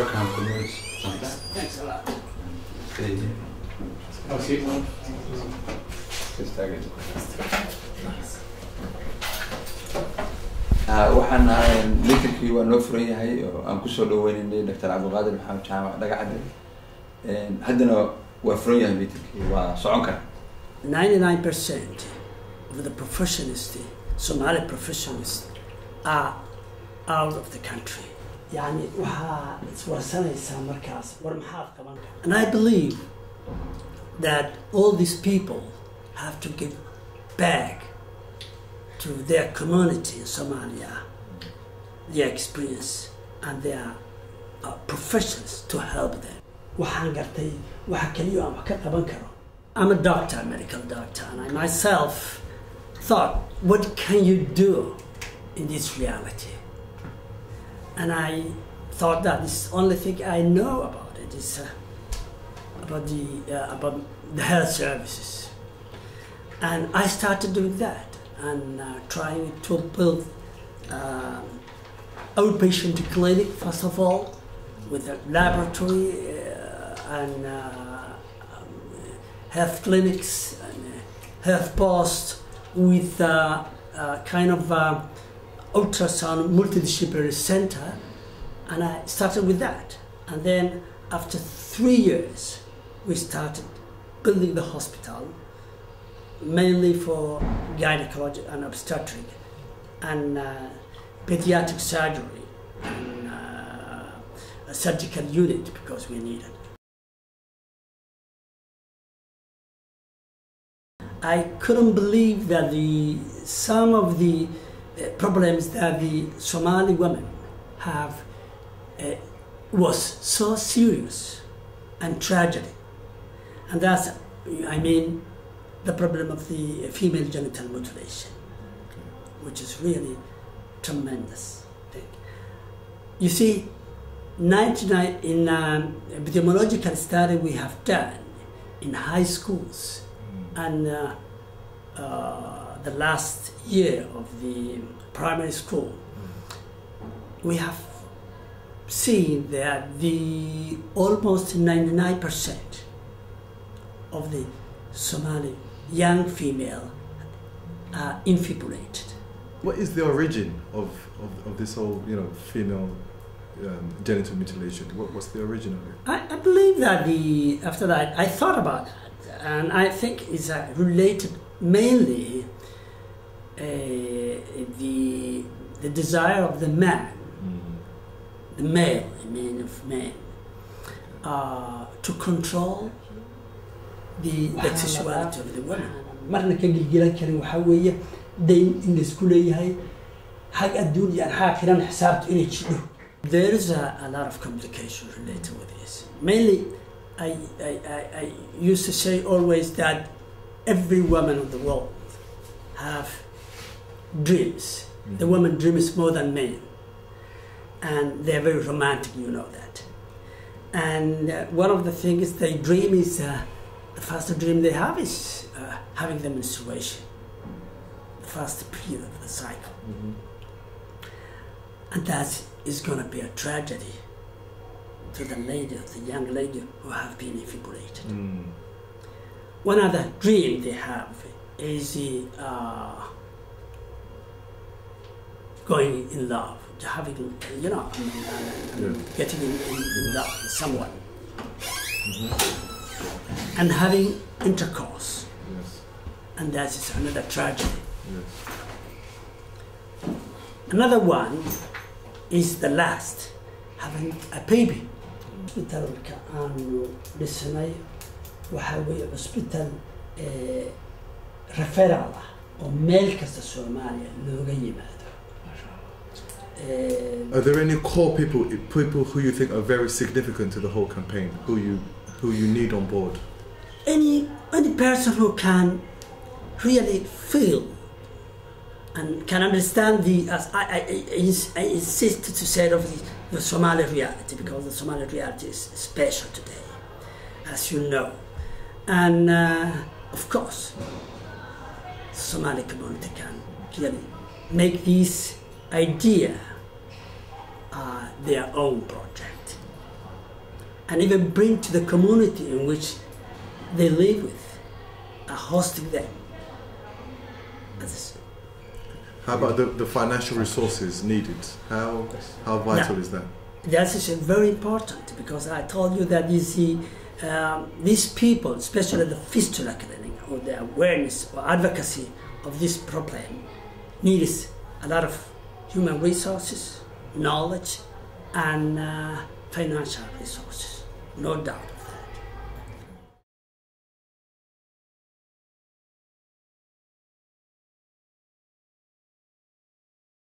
Welcome to Moods. Thanks a lot. I'll see you. Just tag it. Waxaan meetingkii waa noo furan yahay oo aan ku soo dhaweynaynay Dr. Cabdulqaadir Maxamed Jaamac Dhagaxde haddana waa furan yahay meetingkii waa socon kara 99% of the professionists Somali professionists are out of the country yani waxa iswarsanaysaa markaas war maxaa qaban and I believe that all these people have to give back to their community in Somalia, their experience, and their professions to help them. I'm a doctor, a medical doctor, and I myself thought, what can you do in this reality? And I thought that the only thing I know about it is about the health services. And I started doing that. And trying to build outpatient clinic, first of all, with a laboratory and health clinics and health posts with a kind of ultrasound multidisciplinary center. And I started with that. And then after 3 years, we started building the hospital, mainly for gynecology and obstetric and pediatric surgery and a surgical unit because we need it. I couldn't believe that some of the problems that the Somali women have was so serious and tragic, and that's, I mean, the problem of the female genital mutilation, which is really tremendous thing. You see, 99 in epidemiological study we have done in high schools, and the last year of the primary school, we have seen that the almost 99% of the Somali young female are infibulated. What is the origin of this whole, you know, female genital mutilation? What's the origin of it? I believe that after that I thought about that, and I think it's related mainly the desire of the man, the male, I mean, of men, to control the sexuality of the woman. Marna ka gilgilan karin waxa weeye deyn in isku leeyahay hag adduunyo aan xaqiran xisaabtu inay jiro. There is a lot of complication related with this. Mainly, I used to say always that every woman of the world have dreams. The woman dreams more than men, and they're very romantic. You know that. And one of the things they dream is. The first dream they have is having the menstruation, the first period of the cycle. And that is going to be a tragedy to the lady, the young lady who have been infibulated. One other dream they have is going in love, having, you know, getting in love with someone. And having intercourse, yes. And that is another tragedy. Yes. Another one is the last, having a baby. Hospital ka aanu dhisnay waxa weeye hospital referral oo meel kasta Soomaaliya looga yimaado. Are there any core people who you think are very significant to the whole campaign? Who you need on board? Any person who can really feel and can understand I insist to say of the Somali reality, because the Somali reality is special today, as you know. And of course, the Somali community can really make this idea their own project. and even bring to the community in which they live with, are hosting them. How about the financial resources needed? How vital is that? That is very important, because I told you that you see these people, especially the fistula clinic, or the awareness or advocacy of this problem, needs a lot of human resources, knowledge, and financial resources, no doubt.